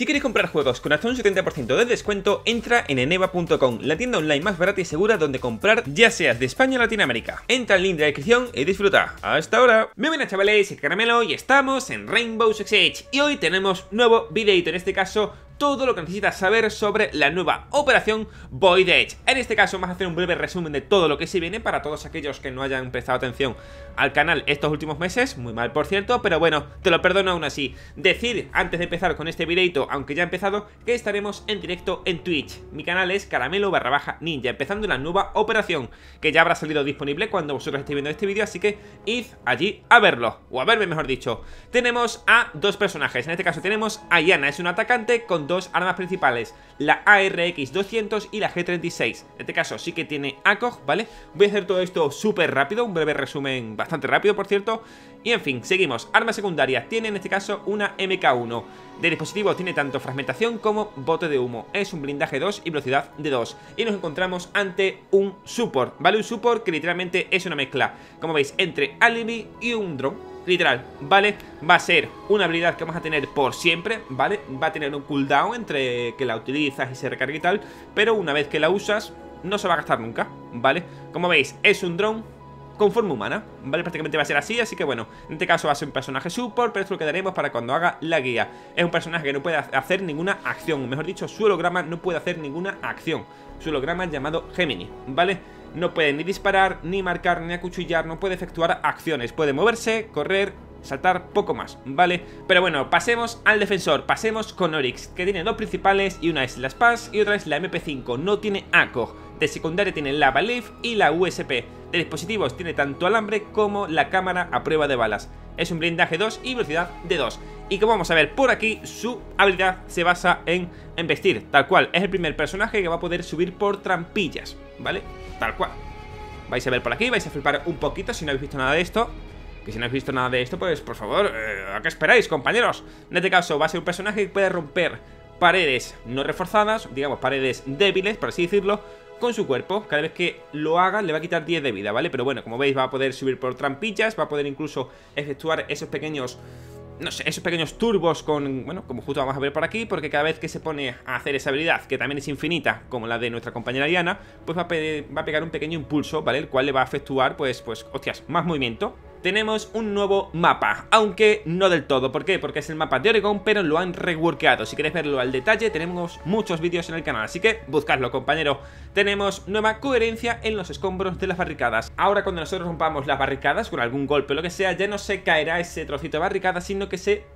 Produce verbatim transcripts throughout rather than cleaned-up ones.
Si queréis comprar juegos con hasta un setenta por ciento de descuento, entra en eneva punto com, la tienda online más barata y segura donde comprar, ya seas de España o Latinoamérica. Entra al link de la descripción y disfruta. ¡Hasta ahora! Muy buenas, chavales, soy Caramelo y estamos en Rainbow Six Siege. Y hoy tenemos nuevo videito, en este caso todo lo que necesitas saber sobre la nueva operación Void Edge. En este caso vamos a hacer un breve resumen de todo lo que se viene para todos aquellos que no hayan prestado atención al canal estos últimos meses, muy mal por cierto, pero bueno, te lo perdono aún así. Decir antes de empezar con este videito, aunque ya he empezado, que estaremos en directo en Twitch. Mi canal es caramelo barra baja ninja, empezando la nueva operación, que ya habrá salido disponible cuando vosotros estéis viendo este vídeo, así que id allí a verlo, o a verme mejor dicho. Tenemos a dos personajes, en este caso tenemos a Yana, es un atacante con dos armas principales, la A R X doscientos y la G treinta y seis. En este caso sí que tiene A C O G, ¿vale? Voy a hacer todo esto súper rápido, un breve resumen bastante rápido, por cierto. Y en fin, seguimos. Armas secundarias, tiene en este caso una M K uno. De dispositivo tiene tanto fragmentación como bote de humo. Es un blindaje dos y velocidad de dos. Y nos encontramos ante un support, ¿vale? Un support que literalmente es una mezcla, como veis, entre Alibi y un dron. Literal, ¿vale? Va a ser una habilidad que vamos a tener por siempre, ¿vale? Va a tener un cooldown entre que la utilizas y se recarga y tal, pero una vez que la usas, no se va a gastar nunca, ¿vale? Como veis, es un drone con forma humana, ¿vale? Prácticamente va a ser así, así que bueno, en este caso va a ser un personaje support, pero es lo que daremos para cuando haga la guía. Es un personaje que no puede hacer ninguna acción, mejor dicho, su holograma no puede hacer ninguna acción. Su holograma llamado Gemini, ¿vale? No puede ni disparar, ni marcar, ni acuchillar, no puede efectuar acciones, puede moverse, correr, saltar, poco más, ¿vale? Pero bueno, pasemos al defensor, pasemos con Oryx, que tiene dos principales y una es la SPAS y otra es la M P cinco, no tiene A C O G. De secundaria tiene la Valef y la U S P. De dispositivos tiene tanto alambre como la cámara a prueba de balas. Es un blindaje dos y velocidad de dos. Y como vamos a ver por aquí, su habilidad se basa en embestir, tal cual. Es el primer personaje que va a poder subir por trampillas, ¿vale? Tal cual. Vais a ver por aquí, vais a flipar un poquito si no habéis visto nada de esto. Que si no habéis visto nada de esto, pues por favor, eh, ¿a qué esperáis, compañeros? En este caso va a ser un personaje que puede romper paredes no reforzadas, digamos paredes débiles, por así decirlo, con su cuerpo. Cada vez que lo haga le va a quitar diez de vida, ¿vale? Pero bueno, como veis va a poder subir por trampillas, va a poder incluso efectuar esos pequeños, no sé, esos pequeños turbos con, bueno, como justo vamos a ver por aquí, porque cada vez que se pone a hacer esa habilidad, que también es infinita, como la de nuestra compañera Iana, pues va a, pe va a pegar un pequeño impulso, ¿vale? El cual le va a efectuar, pues, pues, hostias, más movimiento. Tenemos un nuevo mapa, aunque no del todo. ¿Por qué? Porque es el mapa de Oregón, pero lo han reworkeado. Si queréis verlo al detalle, tenemos muchos vídeos en el canal, así que buscadlo, compañero. Tenemos nueva coherencia en los escombros de las barricadas. Ahora cuando nosotros rompamos las barricadas con algún golpe o lo que sea, ya no se caerá ese trocito de barricada, sino que se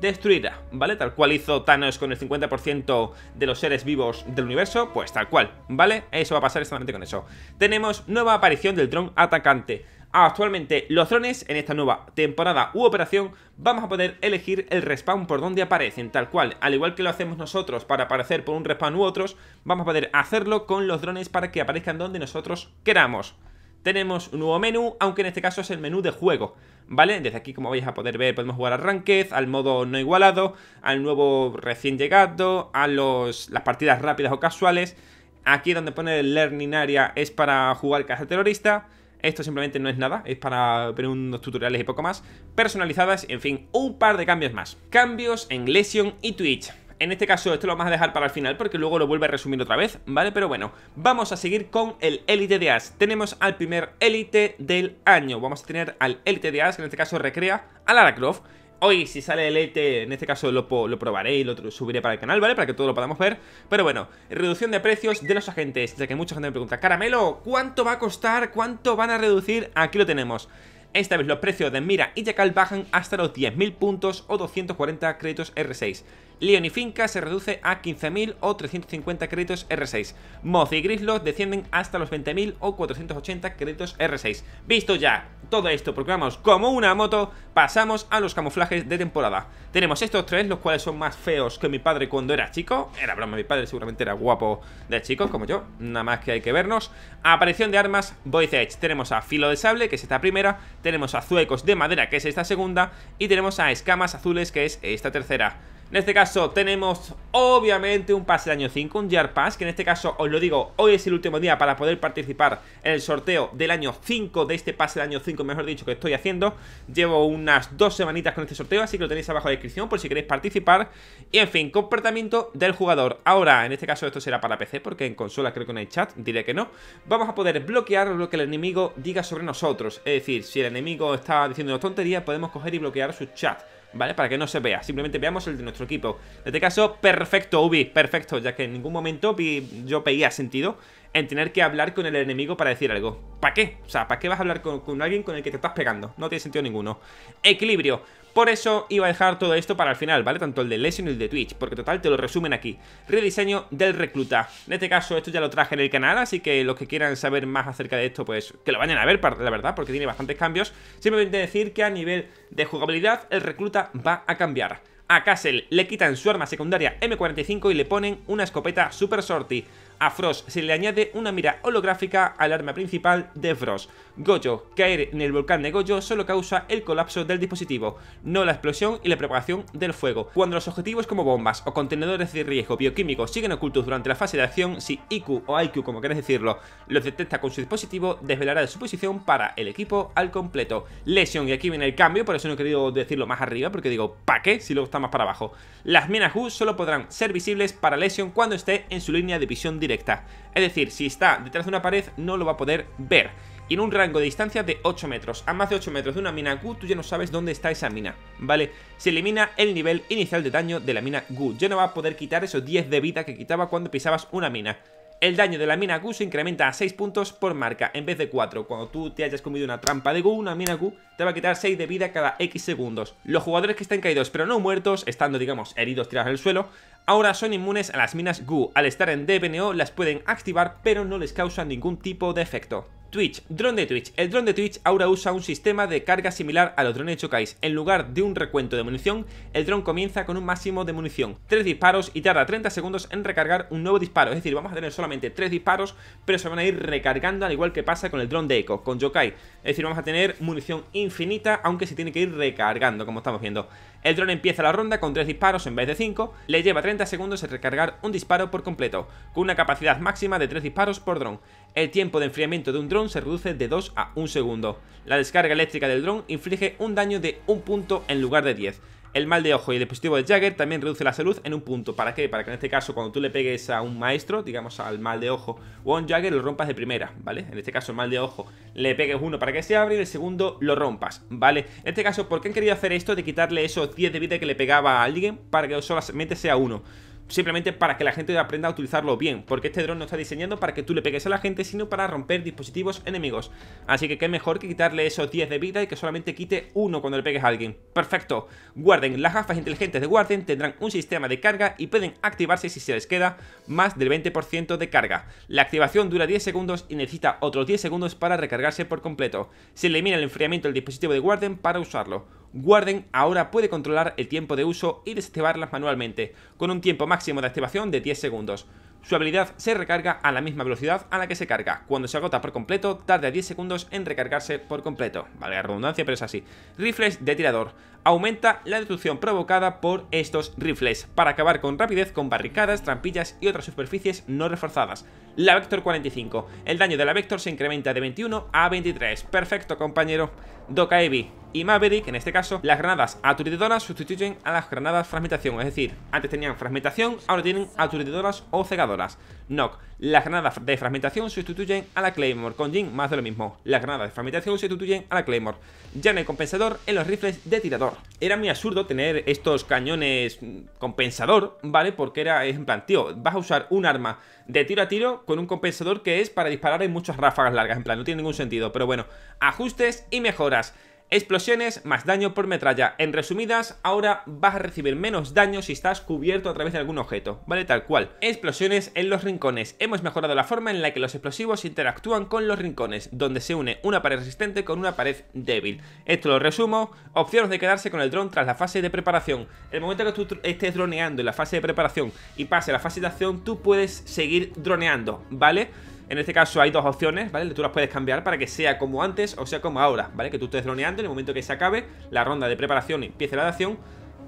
destruirá, ¿vale? Tal cual hizo Thanos con el cincuenta por ciento de los seres vivos del universo, pues tal cual, ¿vale? Eso va a pasar exactamente con eso. Tenemos nueva aparición del dron atacante. Actualmente los drones en esta nueva temporada u operación vamos a poder elegir el respawn por donde aparecen, tal cual, al igual que lo hacemos nosotros para aparecer por un respawn u otros, vamos a poder hacerlo con los drones para que aparezcan donde nosotros queramos. Tenemos un nuevo menú, aunque en este caso es el menú de juego, ¿vale? Desde aquí, como vais a poder ver, podemos jugar al Ranked, al modo no igualado, al nuevo recién llegado, a los, las partidas rápidas o casuales. Aquí donde pone el Learning Area es para jugar caza terrorista. Esto simplemente no es nada, es para ver unos tutoriales y poco más. Personalizadas, en fin, un par de cambios más. Cambios en Lesion y Twitch. En este caso esto lo vamos a dejar para el final porque luego lo vuelvo a resumir otra vez, ¿vale? Pero bueno, vamos a seguir con el élite de Ash. Tenemos al primer élite del año. Vamos a tener al élite de Ash, que en este caso recrea a Lara Croft. Hoy si sale el élite, en este caso lo, lo probaré y lo subiré para el canal, ¿vale? Para que todo lo podamos ver. Pero bueno, reducción de precios de los agentes, ya que mucha gente me pregunta, Caramelo, ¿cuánto va a costar? ¿Cuánto van a reducir? Aquí lo tenemos. Esta vez los precios de Mira y Jokai bajan hasta los diez mil puntos o doscientos cuarenta créditos R seis. Leon y Finca se reduce a quince mil o trescientos cincuenta créditos R seis. Moz y Grislos descienden hasta los veinte mil o cuatrocientos ochenta créditos R seis. Visto ya todo esto, porque vamos como una moto, pasamos a los camuflajes de temporada. Tenemos estos tres, los cuales son más feos que mi padre cuando era chico. Era broma, mi padre seguramente era guapo de chicos como yo, nada más que hay que vernos. Aparición de armas Void Edge. Tenemos a Filo de Sable, que es esta primera. Tenemos a Zuecos de Madera, que es esta segunda. Y tenemos a Escamas Azules, que es esta tercera. En este caso tenemos obviamente un pase de año cinco, un Year Pass, que en este caso os lo digo, hoy es el último día para poder participar en el sorteo del año cinco, de este pase de año cinco, mejor dicho, que estoy haciendo. Llevo unas dos semanitas con este sorteo, así que lo tenéis abajo en la descripción por si queréis participar. Y en fin, comportamiento del jugador. Ahora, en este caso esto será para P C, porque en consola creo que no hay chat, diré que no. Vamos a poder bloquear lo que el enemigo diga sobre nosotros. Es decir, si el enemigo está diciendo una tontería, podemos coger y bloquear su chat, ¿vale? Para que no se vea, simplemente veamos el de nuestro equipo. En este caso, perfecto, Ubi, perfecto, ya que en ningún momento vi, yo veía sentido en tener que hablar con el enemigo para decir algo. ¿Para qué? O sea, ¿para qué vas a hablar con, con alguien con el que te estás pegando? No tiene sentido ninguno. Equilibrio. Por eso iba a dejar todo esto para el final, ¿vale? Tanto el de Lesion y el de Twitch, porque total te lo resumen aquí. Rediseño del recluta. En este caso esto ya lo traje en el canal, así que los que quieran saber más acerca de esto, pues que lo vayan a ver, la verdad, porque tiene bastantes cambios. Simplemente decir que a nivel de jugabilidad el recluta va a cambiar. A Castle le quitan su arma secundaria eme cuarenta y cinco y le ponen una escopeta Super Sortie. A Frost se le añade una mira holográfica al arma principal de Frost. Gojo, caer en el volcán de Gojo solo causa el colapso del dispositivo, no la explosión y la propagación del fuego. Cuando los objetivos como bombas o contenedores de riesgo bioquímicos siguen ocultos durante la fase de acción, si I Q o I Q, como queréis decirlo, los detecta con su dispositivo, desvelará de su posición para el equipo al completo. Lesion, y aquí viene el cambio, por eso no he querido decirlo más arriba, porque digo, ¿para qué? Si luego está más para abajo. Las minas G U solo podrán ser visibles para Lesion cuando esté en su línea de visión directa, es decir, si está detrás de una pared no lo va a poder ver, y en un rango de distancia de ocho metros, a más de ocho metros de una mina G U tú ya no sabes dónde está esa mina, ¿vale? Se elimina el nivel inicial de daño de la mina G U, ya no va a poder quitar esos diez de vida que quitaba cuando pisabas una mina. El daño de la mina Q se incrementa a seis puntos por marca en vez de cuatro. Cuando tú te hayas comido una trampa de Q, una mina Q te va a quitar seis de vida cada X segundos. Los jugadores que están caídos pero no muertos, estando digamos heridos tirados en el suelo, ahora son inmunes a las minas Q. Al estar en D P N O las pueden activar pero no les causan ningún tipo de efecto. Twitch, dron de Twitch. El dron de Twitch ahora usa un sistema de carga similar a los drones Jokai. En lugar de un recuento de munición, el dron comienza con un máximo de munición, tres disparos, y tarda treinta segundos en recargar un nuevo disparo. Es decir, vamos a tener solamente tres disparos, pero se van a ir recargando, al igual que pasa con el dron de Echo, con Jokai. Es decir, vamos a tener munición infinita, aunque se tiene que ir recargando, como estamos viendo. El dron empieza la ronda con tres disparos en vez de cinco, le lleva treinta segundos en recargar un disparo por completo, con una capacidad máxima de tres disparos por dron. El tiempo de enfriamiento de un dron se reduce de dos a un segundo. La descarga eléctrica del dron inflige un daño de un punto en lugar de diez. El mal de ojo y el dispositivo de Jagger también reduce la salud en un punto. ¿Para qué? Para que en este caso cuando tú le pegues a un maestro, digamos al mal de ojo o a un Jagger, lo rompas de primera, ¿vale? En este caso el mal de ojo le pegues uno para que se abra y el segundo lo rompas, ¿vale? En este caso, ¿por qué han querido hacer esto de quitarle esos diez de vida que le pegaba a alguien para que solamente sea uno? Simplemente para que la gente aprenda a utilizarlo bien, porque este dron no está diseñado para que tú le pegues a la gente, sino para romper dispositivos enemigos. Así que qué mejor que quitarle esos diez de vida y que solamente quite uno cuando le pegues a alguien. Perfecto. Warden. Las gafas inteligentes de Warden tendrán un sistema de carga y pueden activarse si se les queda más del veinte por ciento de carga. La activación dura diez segundos y necesita otros diez segundos para recargarse por completo. Se elimina el enfriamiento del dispositivo de Warden para usarlo. Warden ahora puede controlar el tiempo de uso y desactivarlas manualmente, con un tiempo máximo de activación de diez segundos. Su habilidad se recarga a la misma velocidad a la que se carga. Cuando se agota por completo, tarda diez segundos en recargarse por completo. Vale la redundancia, pero es así. Rifles de tirador. Aumenta la destrucción provocada por estos rifles, para acabar con rapidez con barricadas, trampillas y otras superficies no reforzadas. La Vector cuarenta y cinco. El daño de la Vector se incrementa de veintiuno a veintitrés. Perfecto, compañero. Dokaevi y Maverick, en este caso, las granadas aturdidoras sustituyen a las granadas fragmentación. Es decir, antes tenían fragmentación, ahora tienen aturdidoras o cegadoras. Knock. Las granadas de fragmentación sustituyen a la Claymore. Con Jin más de lo mismo. Las granadas de fragmentación sustituyen a la Claymore. Ya en el compensador en los rifles de tirador. Era muy absurdo tener estos cañones compensador, ¿vale? Porque era, es en plan, tío, vas a usar un arma de tiro a tiro con un compensador que es para disparar en muchas ráfagas largas. En plan, no tiene ningún sentido. Pero bueno, ajustes y mejoras. Explosiones más daño por metralla. En resumidas, ahora vas a recibir menos daño si estás cubierto a través de algún objeto, ¿vale? Tal cual. Explosiones en los rincones. Hemos mejorado la forma en la que los explosivos interactúan con los rincones, donde se une una pared resistente con una pared débil. Esto lo resumo. Opciones de quedarse con el dron tras la fase de preparación. El momento que tú estés droneando en la fase de preparación y pase a la fase de acción, tú puedes seguir droneando, ¿vale? En este caso hay dos opciones, ¿vale? Tú las puedes cambiar para que sea como antes o sea como ahora, ¿vale? Que tú estés droneando en el momento que se acabe la ronda de preparación y empiece la de acción,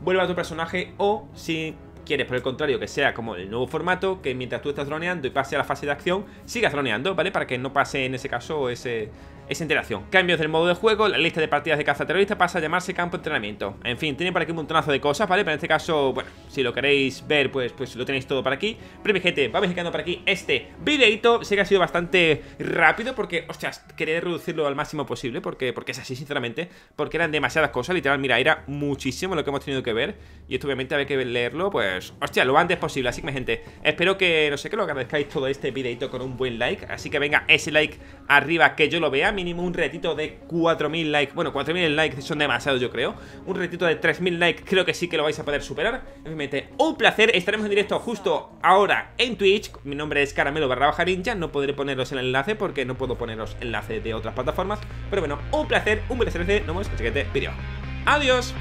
vuelve a tu personaje, o si quieres, por el contrario, que sea como el nuevo formato, que mientras tú estás droneando y pase a la fase de acción, sigas droneando, ¿vale? Para que no pase en ese caso ese, esa interacción. Cambios del modo de juego, la lista de partidas de caza terrorista pasa a llamarse campo de entrenamiento. En fin, tiene por aquí un montonazo de cosas, ¿vale? Pero en este caso, bueno, si lo queréis ver, pues, pues lo tenéis todo por aquí. Pero mi gente, vamos dejando por aquí este videito. Sé que ha sido bastante rápido porque, ostras, quería reducirlo al máximo posible porque, porque es así, sinceramente, porque eran demasiadas cosas, literal, mira, era muchísimo lo que hemos tenido que ver. Y esto obviamente había que leerlo, pues hostia, lo antes posible. Así que mi gente, espero que, no sé, que lo agradezcáis todo este videito con un buen like. Así que venga, ese like arriba que yo lo vea. Mínimo un retito de cuatro mil likes. Bueno, cuatro mil likes son demasiados, yo creo. Un retito de tres mil likes, creo que sí que lo vais a poder superar. Obviamente, un placer. Estaremos en directo justo ahora en Twitch. Mi nombre es Caramelo barra baja ninja. No podré poneros el enlace porque no puedo poneros enlaces de otras plataformas. Pero bueno, un placer, un placer. Nos vemos en el siguiente vídeo. Adiós.